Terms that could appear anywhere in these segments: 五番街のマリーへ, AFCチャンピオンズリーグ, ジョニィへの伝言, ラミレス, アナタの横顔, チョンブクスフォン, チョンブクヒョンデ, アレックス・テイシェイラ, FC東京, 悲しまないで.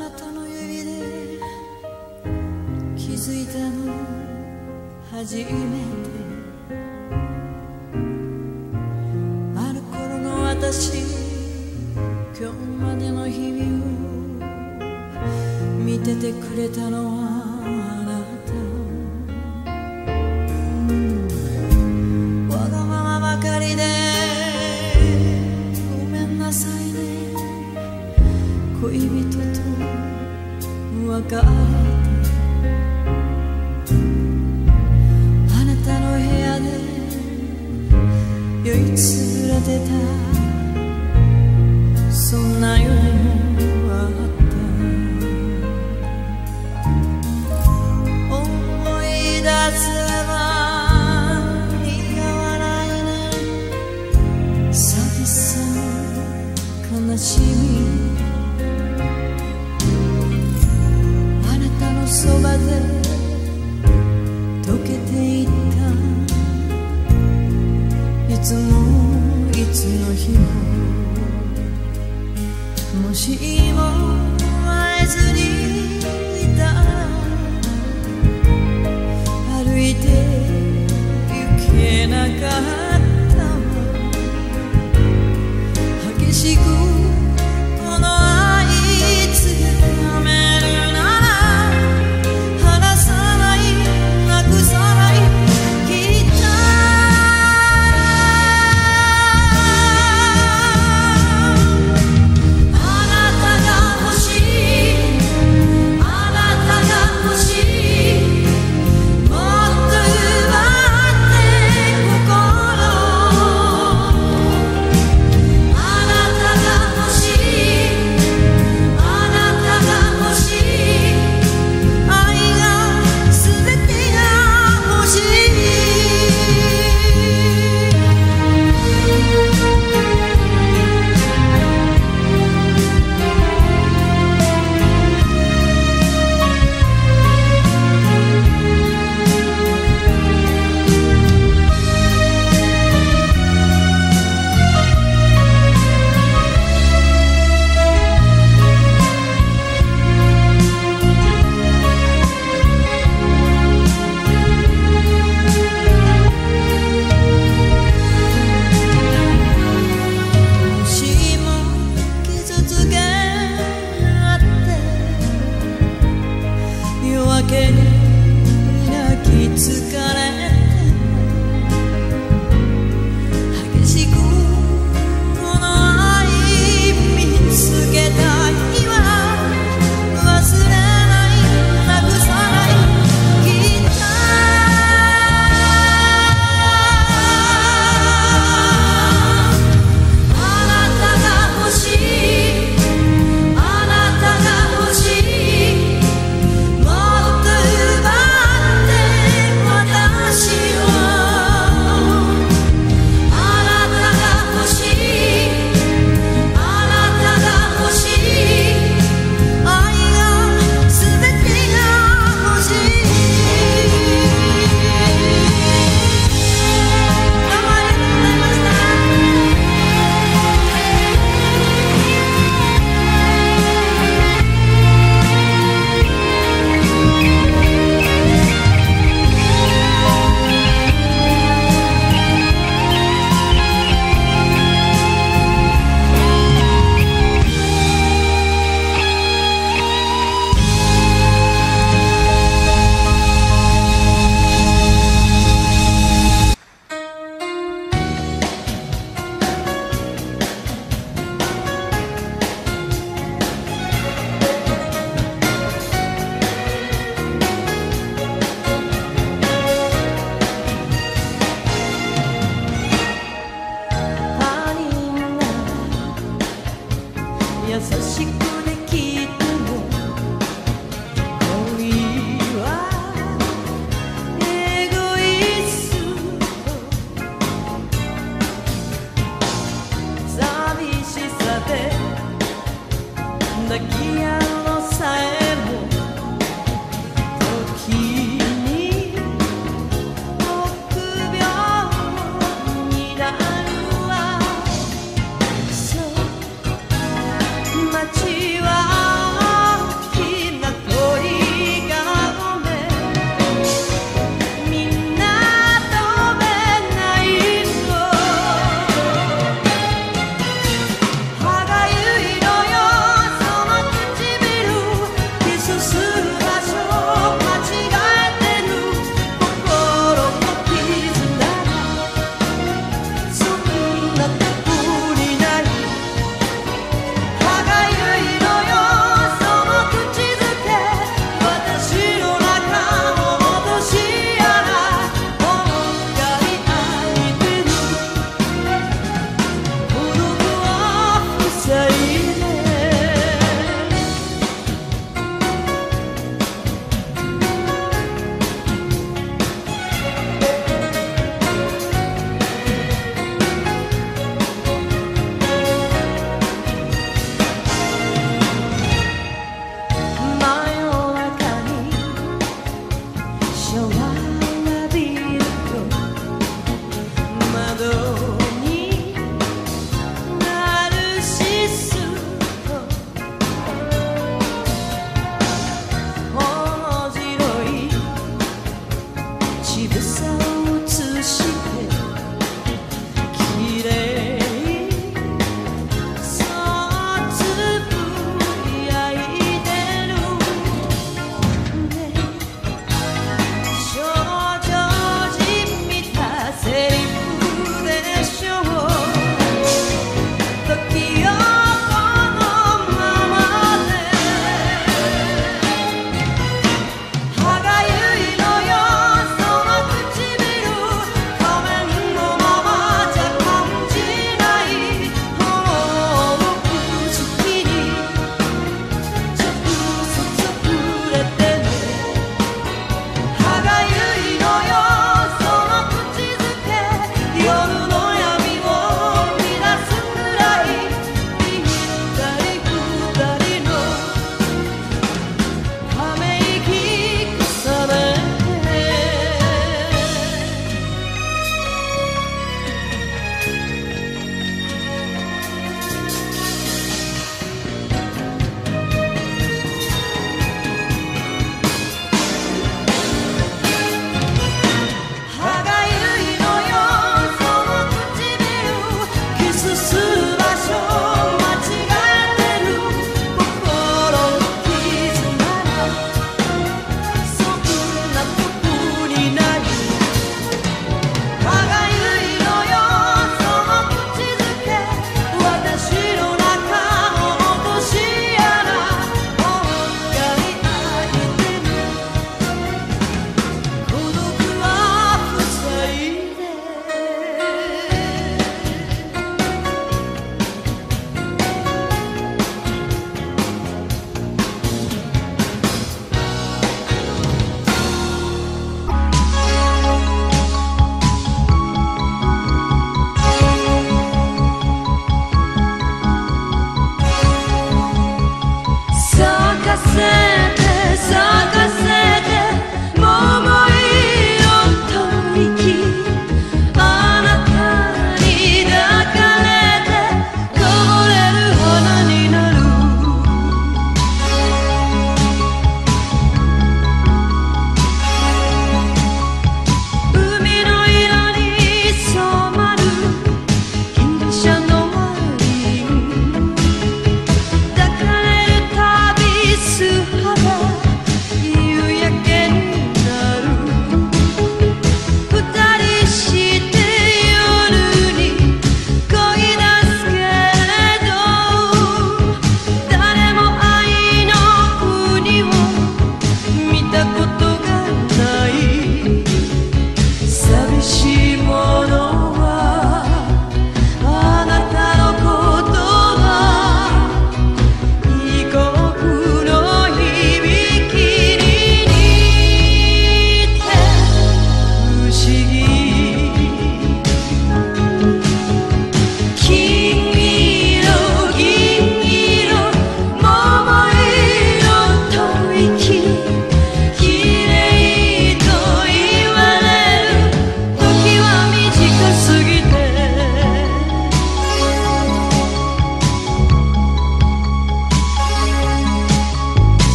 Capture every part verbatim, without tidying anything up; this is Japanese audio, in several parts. なたの指で気づいたの初めて、ある頃の私、今日までの日々を見ててくれたのはあなた、うん、わがままばかりでごめんなさいね、恋人と別れて、酔いつぶれてた、そんな夜もあった。思い出せば苦笑いね、寂しさ悲しみ、あなたのそばで溶けていった、いつもいつの日も、もしも会えずにいたら歩いて行けなかった、激しくこの愛つけためるなら離さない、なくさない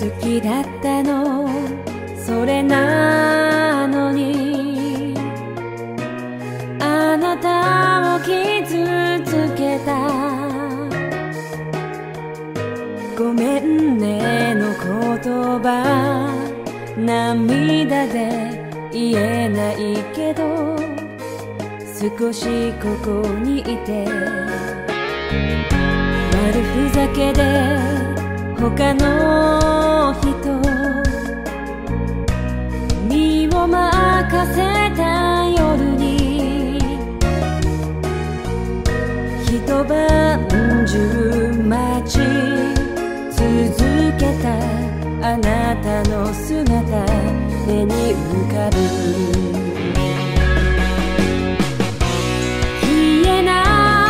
好きだったのそれなのに、あなたを傷つけたごめんねの言葉、涙で言えないけど少しここにいて、悪ふざけで他の人身を任せた夜に、一晩中待ち続けたあなたの姿目に浮かぶ、消えない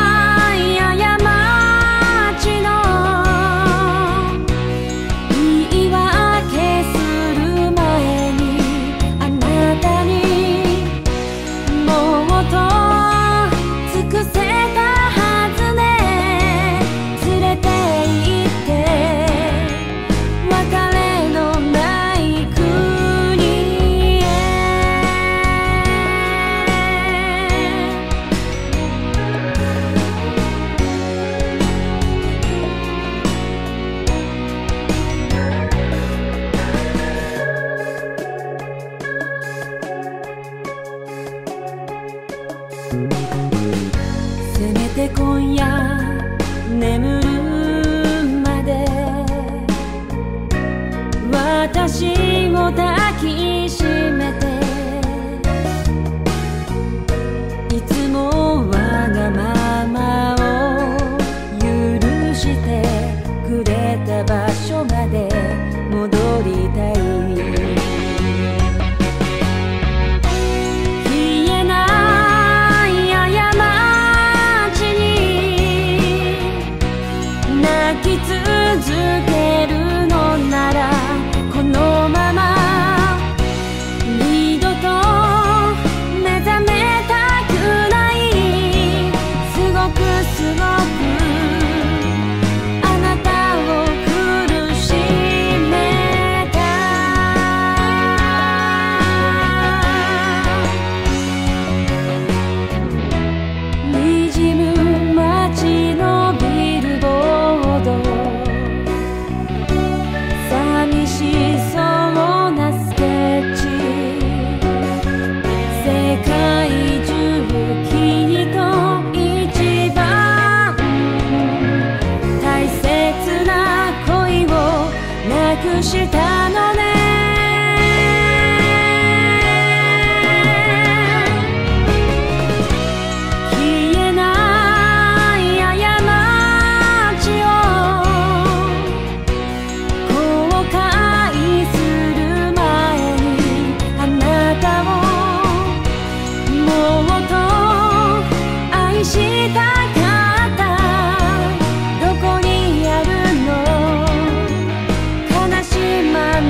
「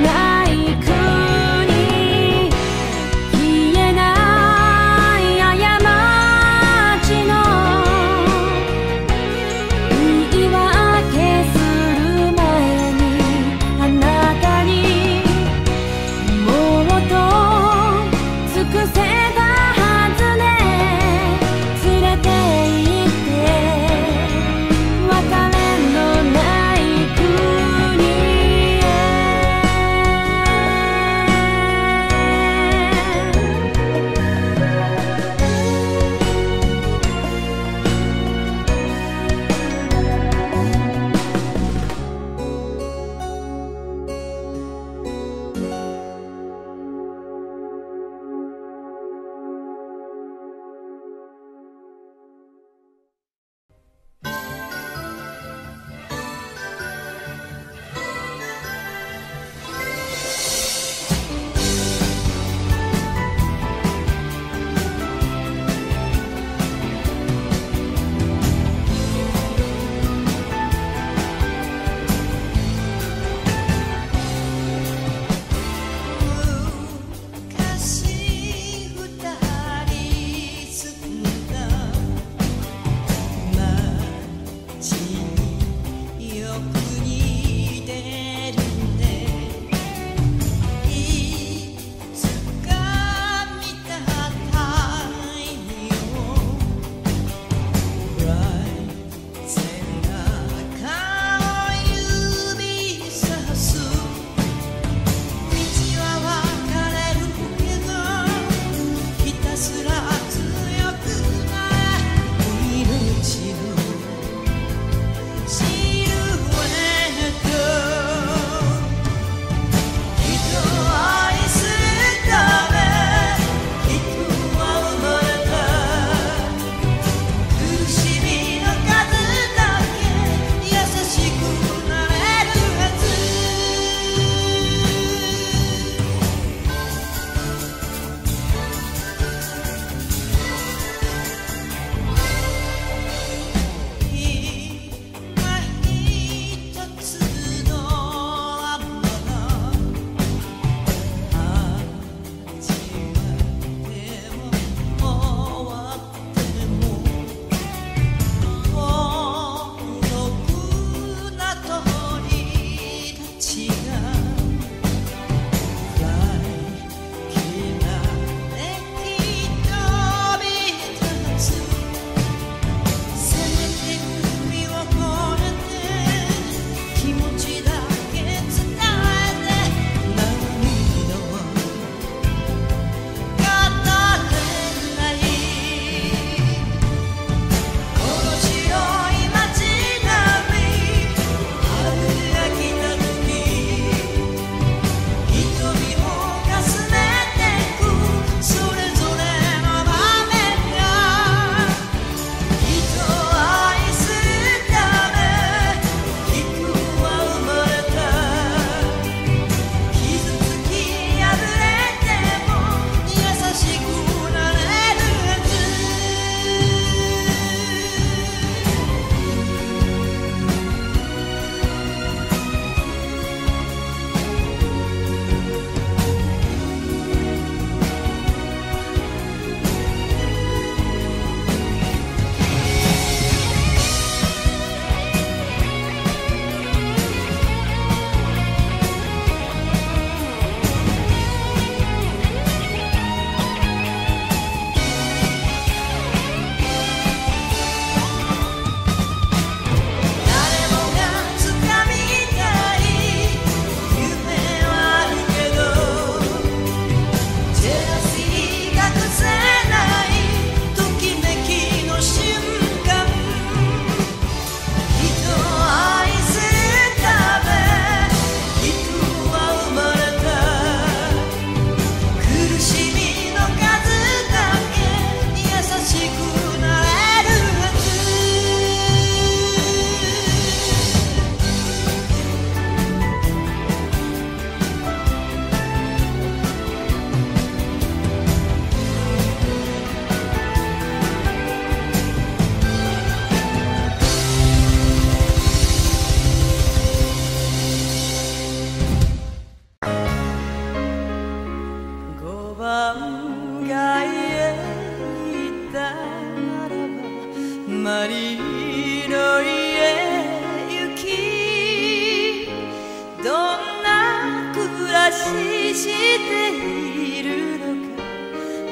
私しているのか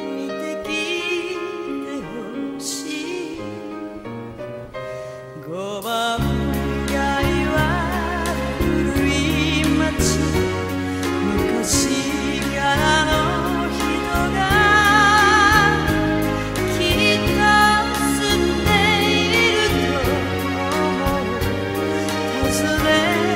見てきてほしい。五番街は古い街、昔からの人がきっと住んでいると思う。訪ね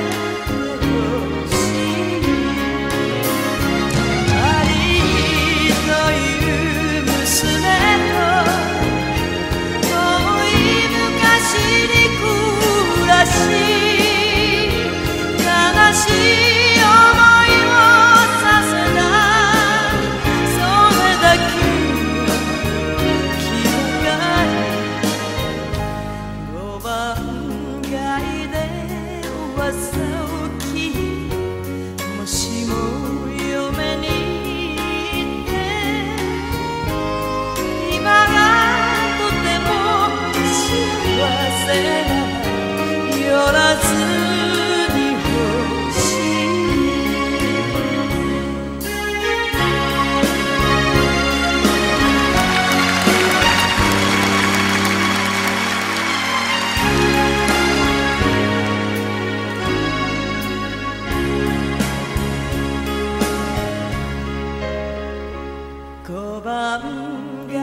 五番街へ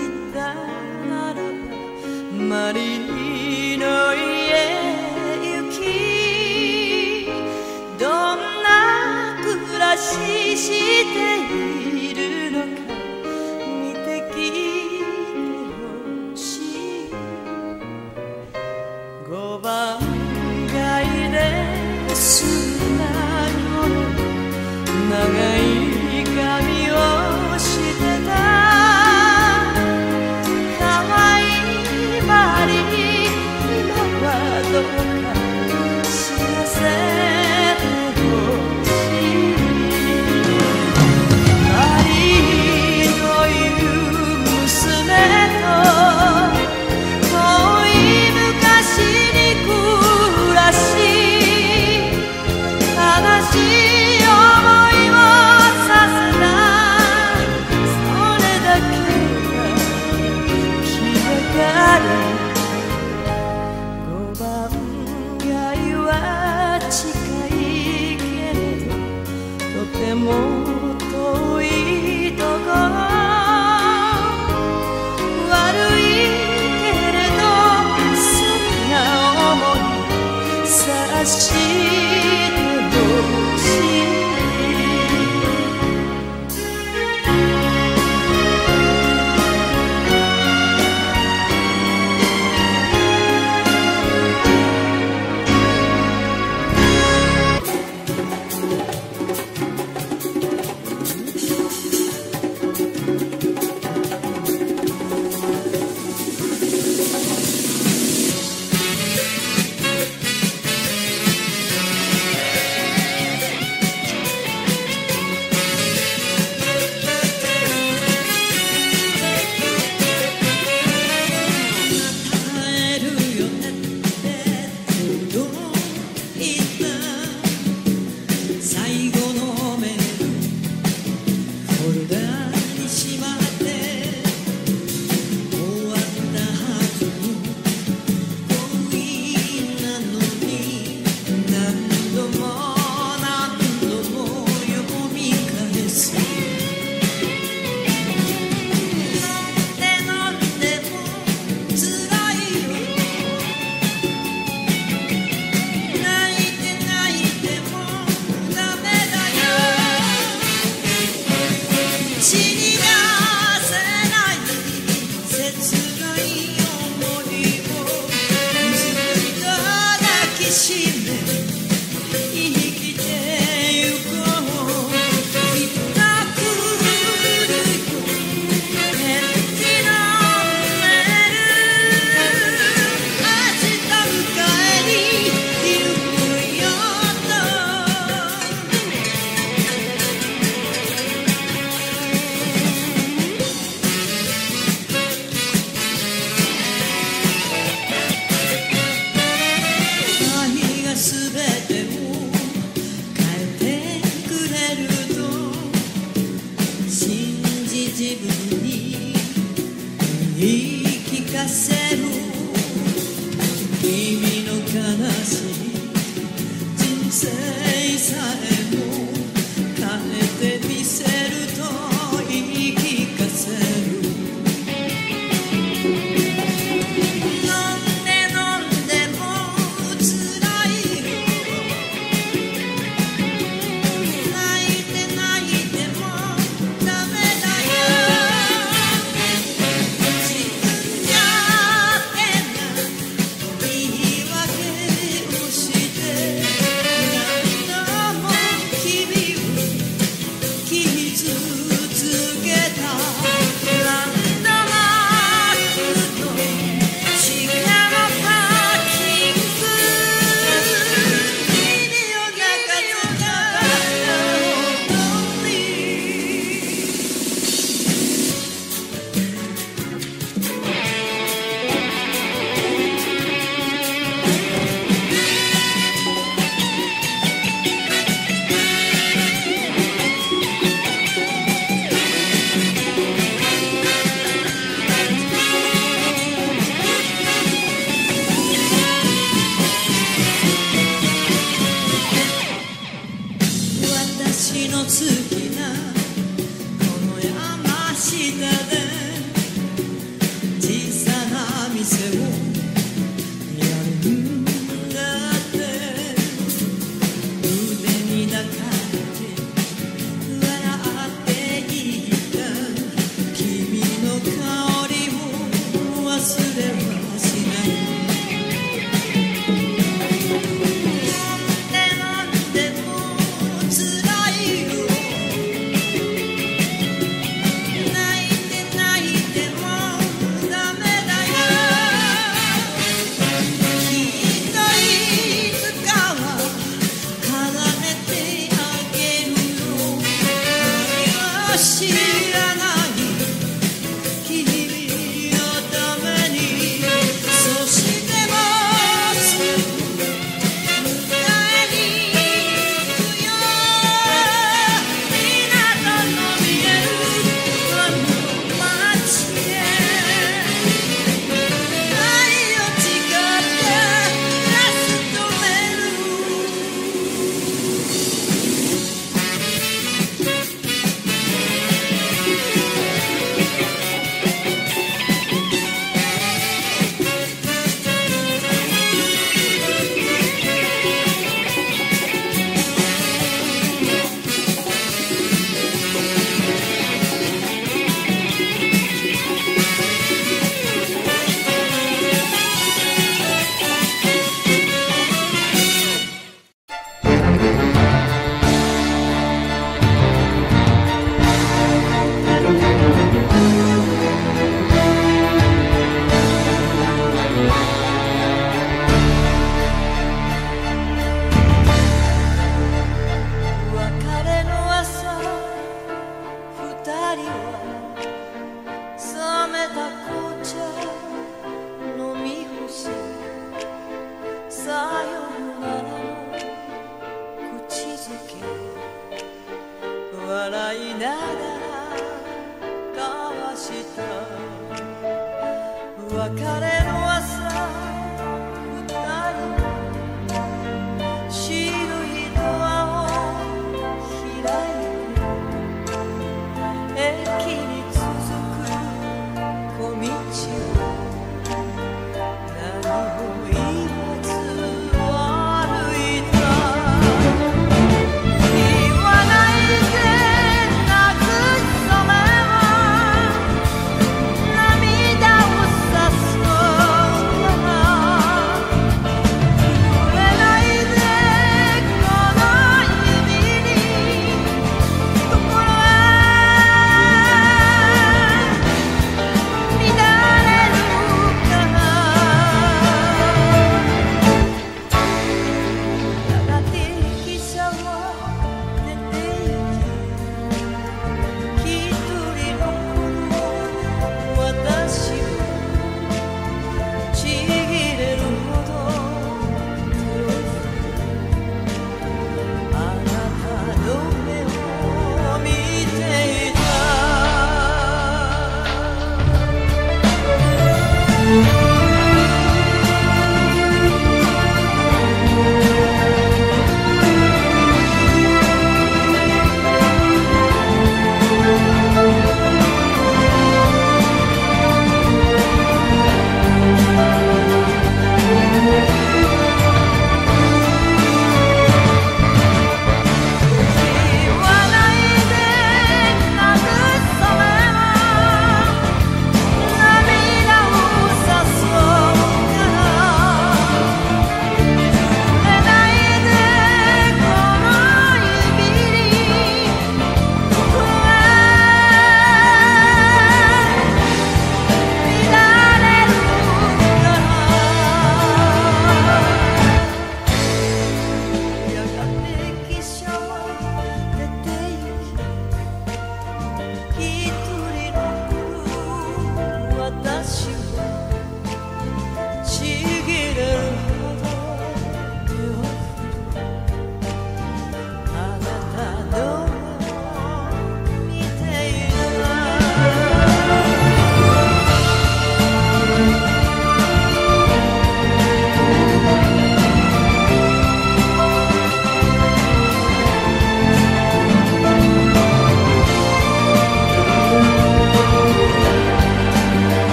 行ったならば、マリーの家へ行き、どんな暮らししているのか見てきてほしい。五番街で住んだ頃、長い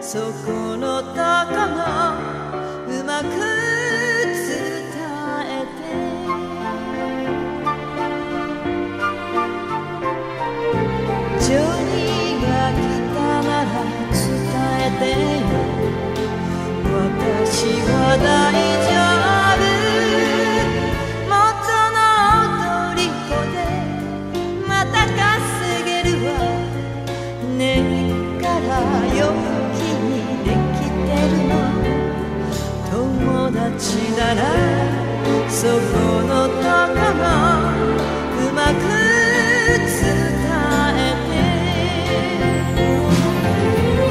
そこのとこもうまく伝えて」「ジョニーが来たなら伝えてよ」「私は大丈夫」ならそこのとこもうまく伝えて」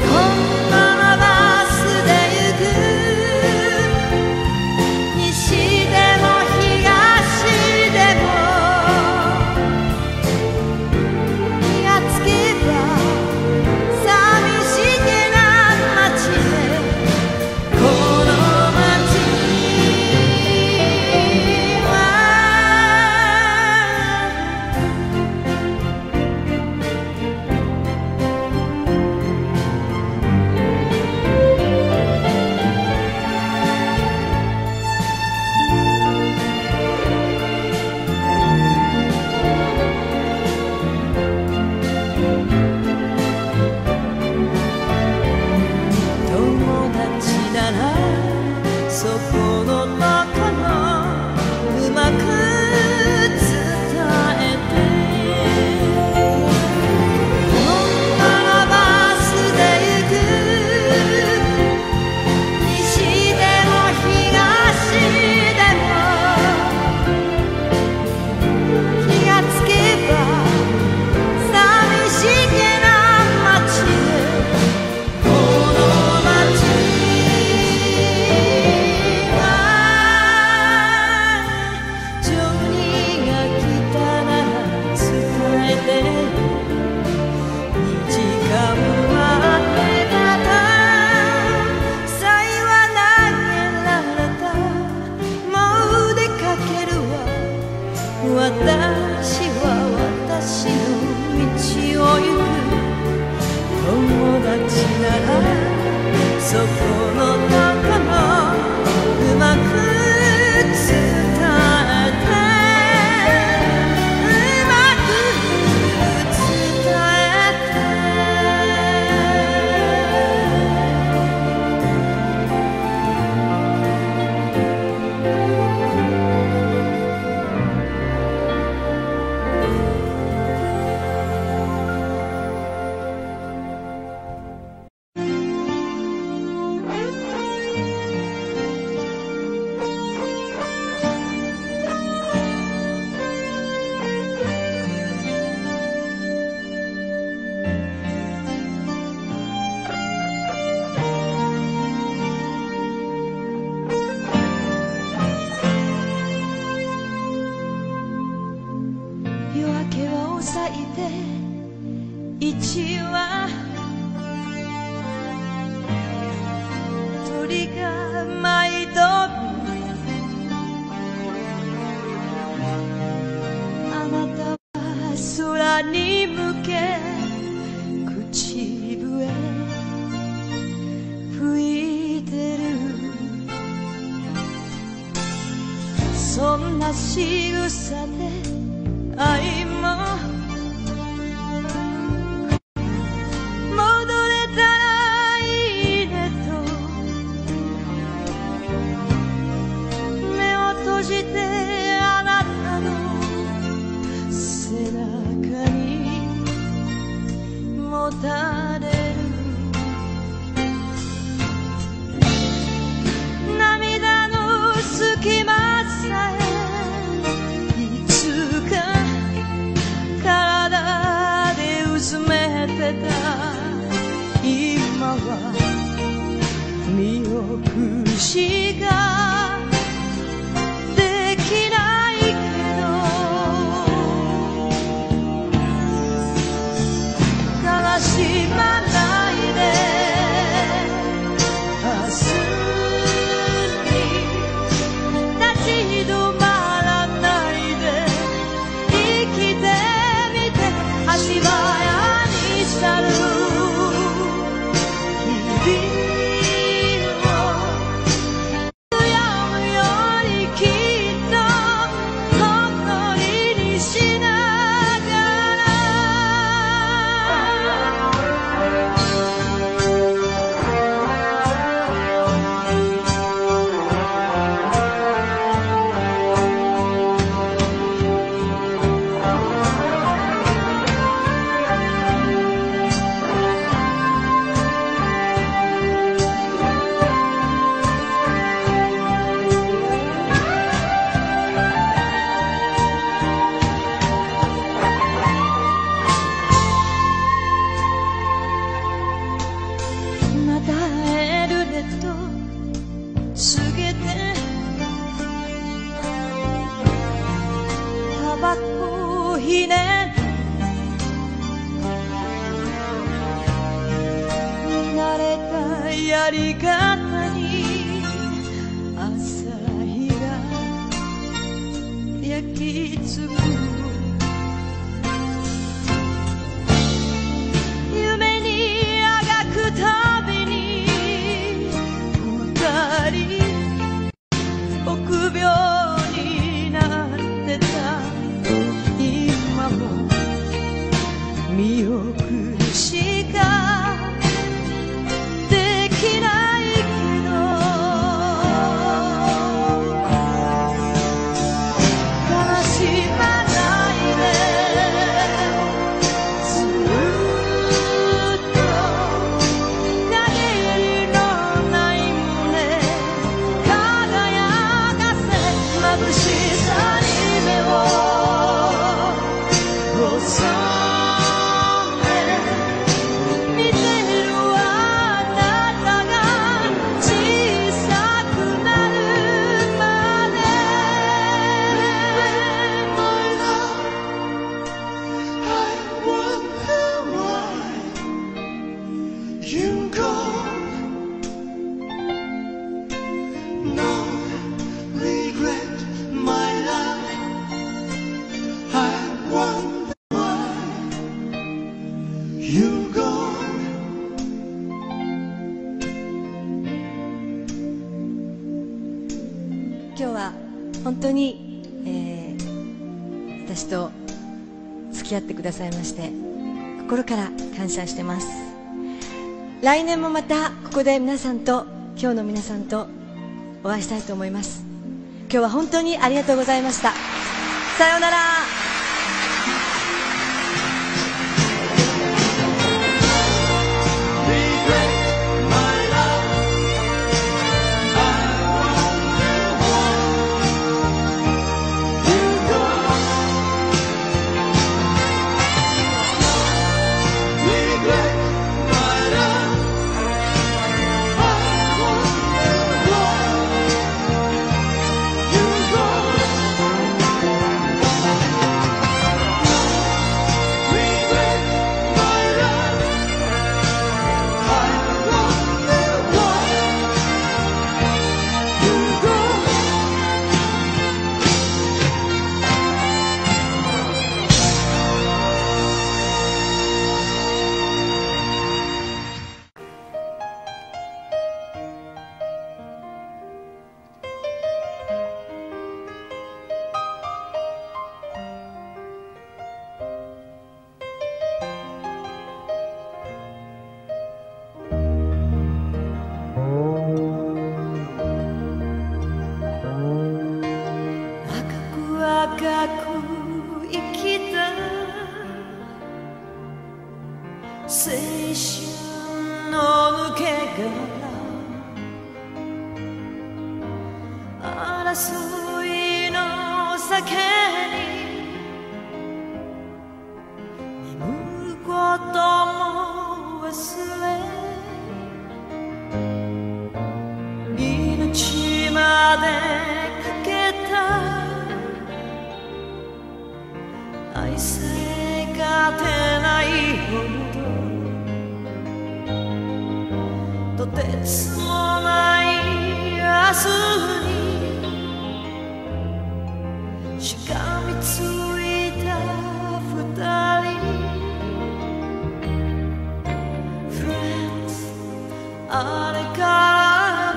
「このままバスで行く」「西でも東でも」「気がつけば寂しげな街で」「このそこのとこもうまく伝えて」「うまく伝えて」「戻れた」は見送るしかできないけど、悲しまないで明日に立ち止まらないで生きてみて、足早に去るやり方に朝日が焼きつく、夢にあがくたびに二人臆病になってた、今も見送るしかできないけど、悲しまないでずっと限りのない胸輝かせ、眩しさに目を細め今日は本当に、えー、私と付き合ってくださいまして心から感謝してます。来年もまたここで皆さんと、今日の皆さんとお会いしたいと思います。今日は本当にありがとうございました。さようなら。青春の抜け殻、争いの酒に眠ることも忘れ、とてつもない明日にしがみついた二人 Friends あれか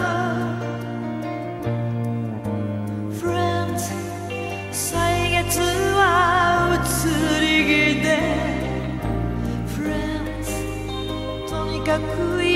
らの Friends 歳月は移り気で Friends とにかくいい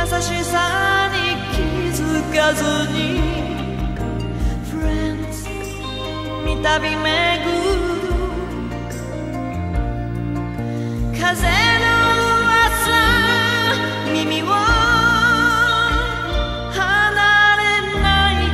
優しさに気づかずに Friends 三度巡る風の噂耳を離れないよ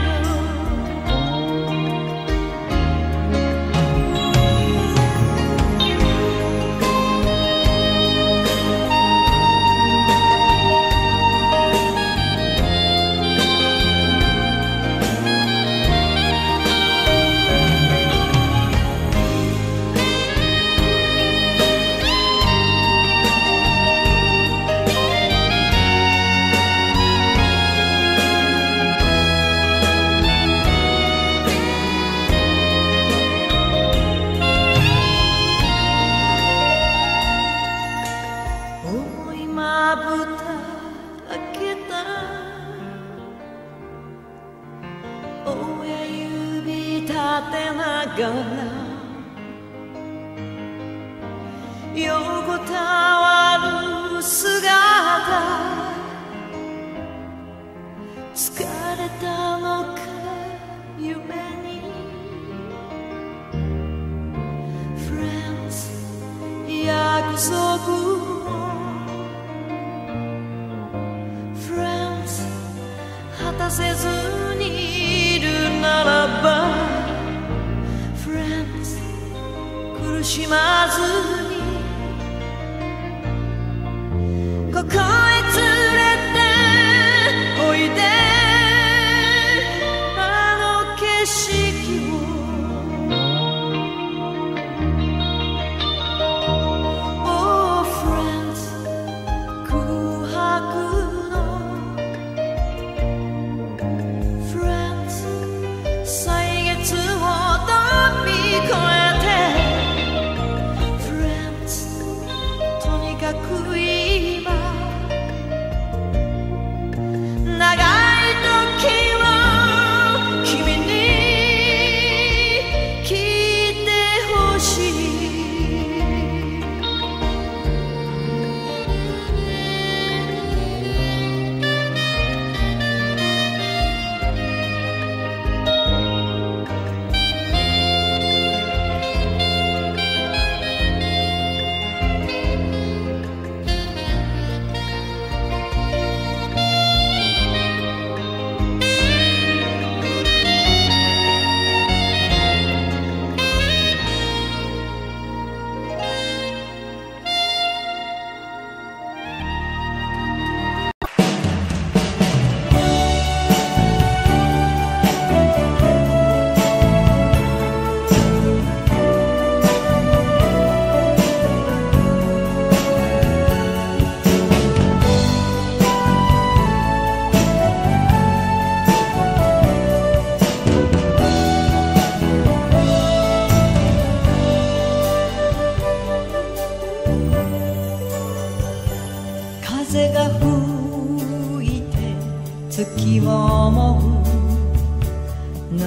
立てながら横たわる姿疲れたのか夢に Friends 約束を Friends 果たせずにいるならば苦しまずにここへ連れ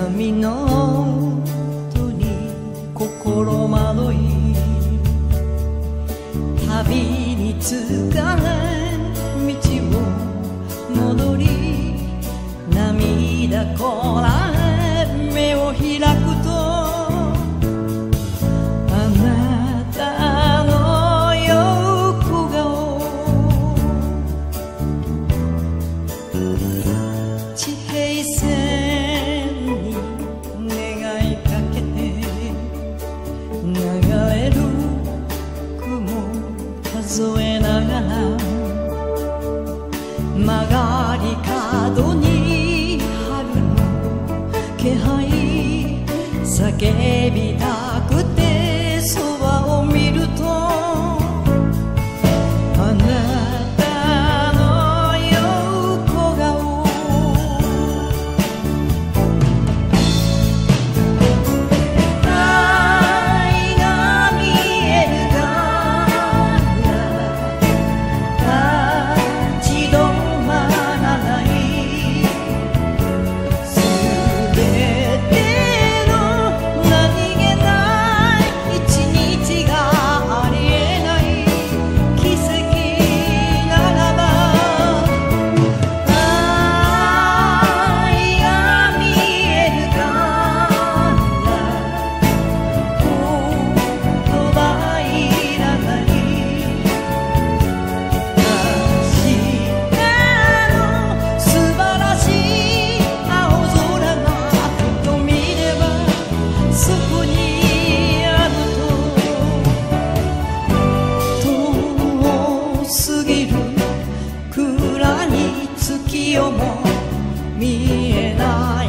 波の音に心まどいつかない道を戻り涙こらえ目を開くとあなたの横顔地平線に願いかけて流れる雲数えながら曲がり角に気配叫びたくて空を見るとあなたの横顔愛が見えるから立ち止まらない見えない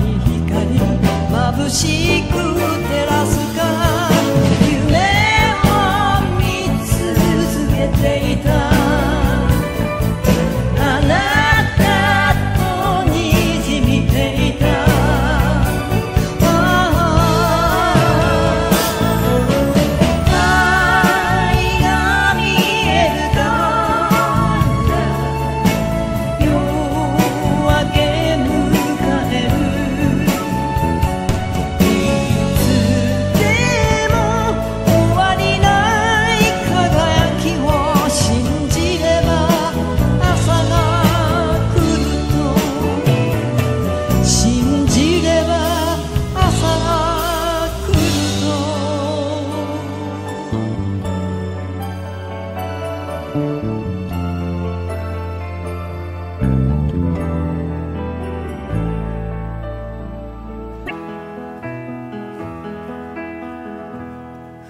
光眩しく照らすから夢を見続けていたあなたとにじみていた愛が見えるから夜明け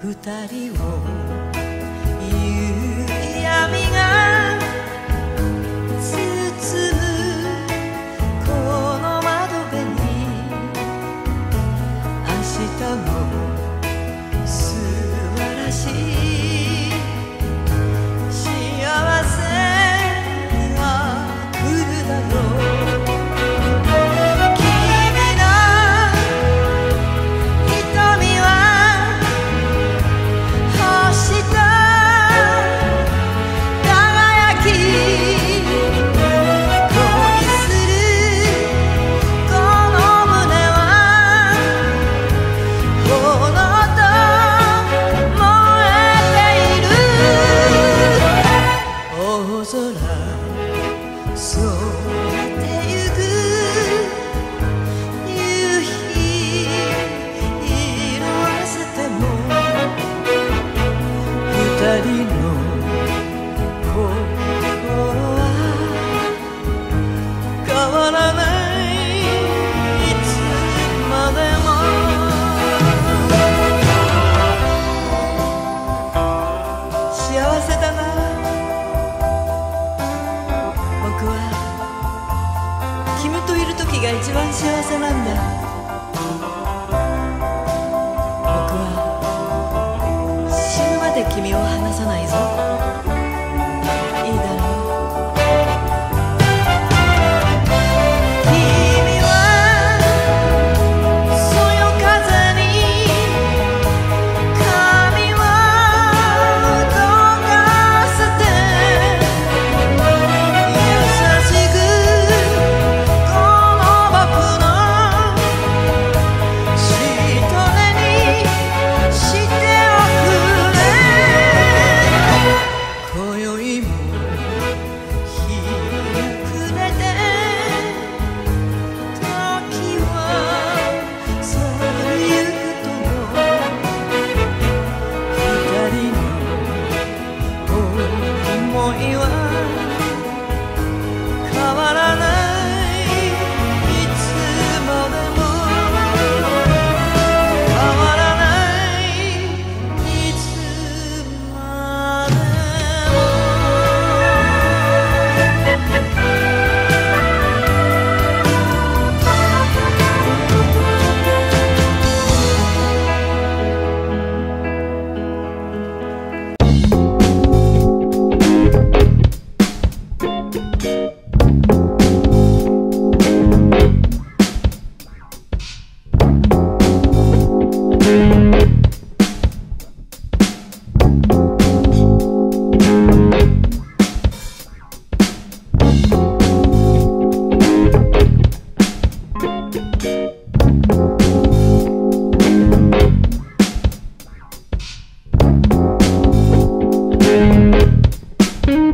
二人を夕闇が包むこの窓辺に明日も素晴らしい幸せ一番幸せなんだ。僕は死ぬまで君を離さないぞ。いいだろう。君はそよ風に髪をとかせて優しく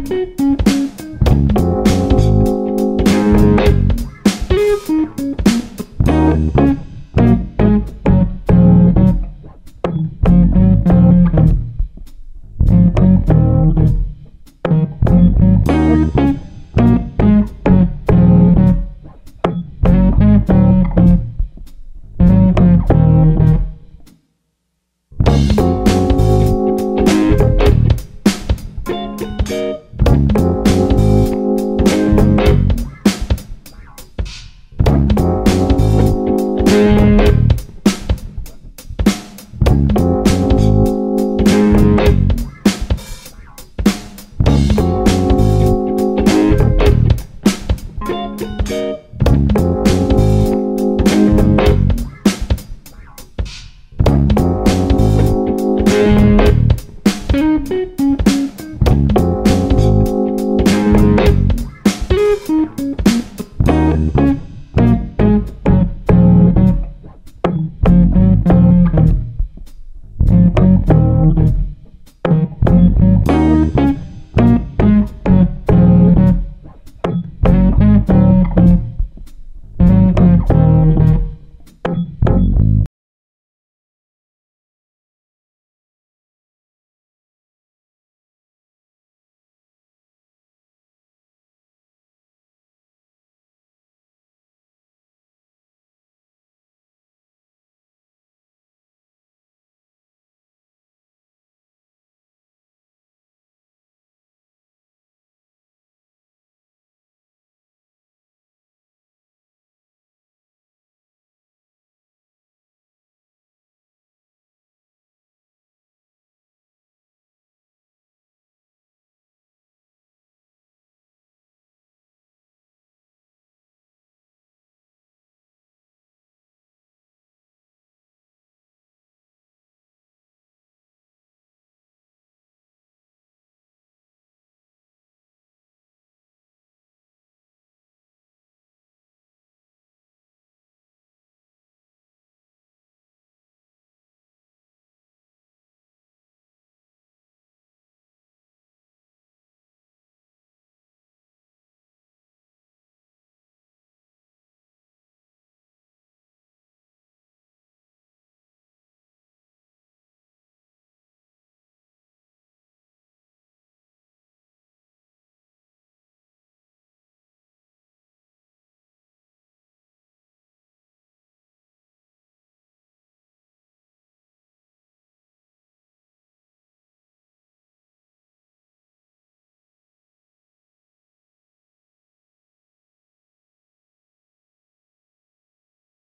Thank you.